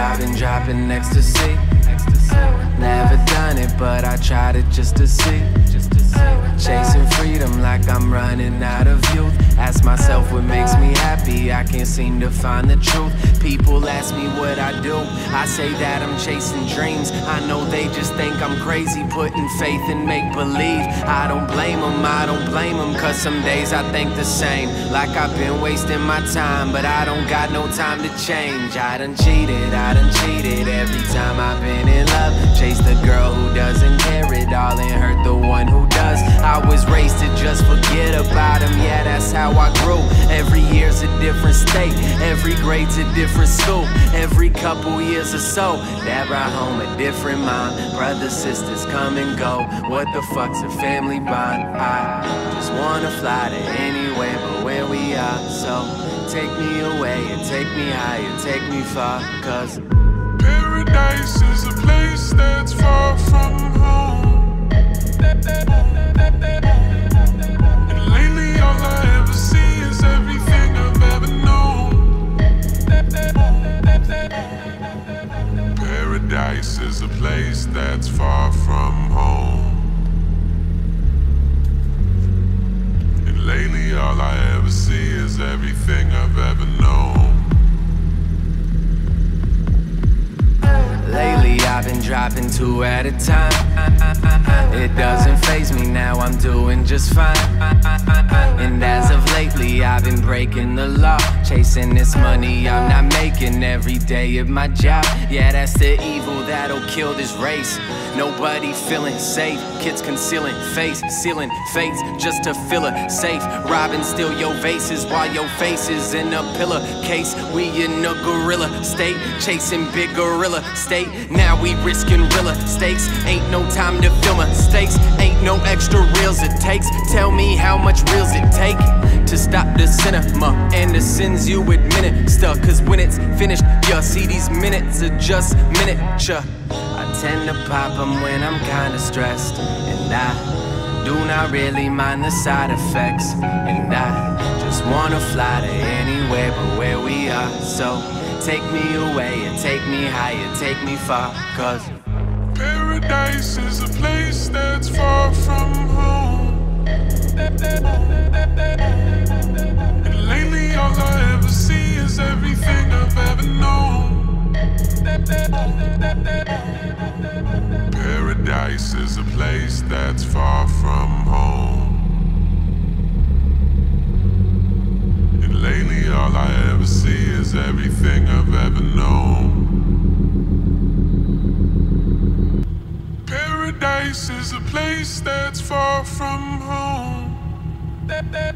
I've been dropping ecstasy. Never done it, but I tried it just to see. Chasing freedom like I'm running out of youth. Ask myself what makes me happy, I can't seem to find the truth. People ask me what I do, I say that I'm chasing dreams. I know they just think I'm crazy, putting faith in make-believe. I don't blame them, cause some days I think the same. Like I've been wasting my time, but I don't got no time to change. I done cheated every time I've been in love. Chase the girl who doesn't care it all and hurt the one who does. I was raised to just forget about him, yeah, that's how I grew. Every year's a different state, every grade's a different school. Every couple years or so, that ride home a different mind. Brothers, sisters come and go, what the fuck's a family bond? I just wanna fly to anywhere but where we are. So take me away and take me higher, take me far, cause paradise is a place that's far from home. And lately all I ever see is everything I've ever known. Paradise is a place that's far from home. And lately all I ever see is everything I've ever known. Lately I've been dropping 2 at a time. It doesn't faze me now, I'm doing just fine. And as of lately I've been breaking the law, chasing this money I'm not making every day at my job. Yeah, that's the evil that'll kill this race. Nobody feeling safe, kids concealing face, sealing fates just to fill a safe. Robbing steal your vases while your face is in a pillowcase. We in a gorilla state, chasing big gorilla state. Now we risking realer stakes. Ain't no time to feel mistakes. Ain't no extra reels it takes. Tell me how much reels it take to stop the cinema and the sins you administer. Cause when it's finished, yeah, see these minutes are just miniature. I tend to pop them when I'm kinda stressed, and I do not really mind the side effects. And I just wanna fly to anywhere but where we are. So take me away and take me higher, take me far, cause paradise is a place that's far from home. And lately all I ever see is everything I've ever known. Paradise is a place that's far from home. And lately all I ever see is everything I've ever known. Paradise is a place that's far from home.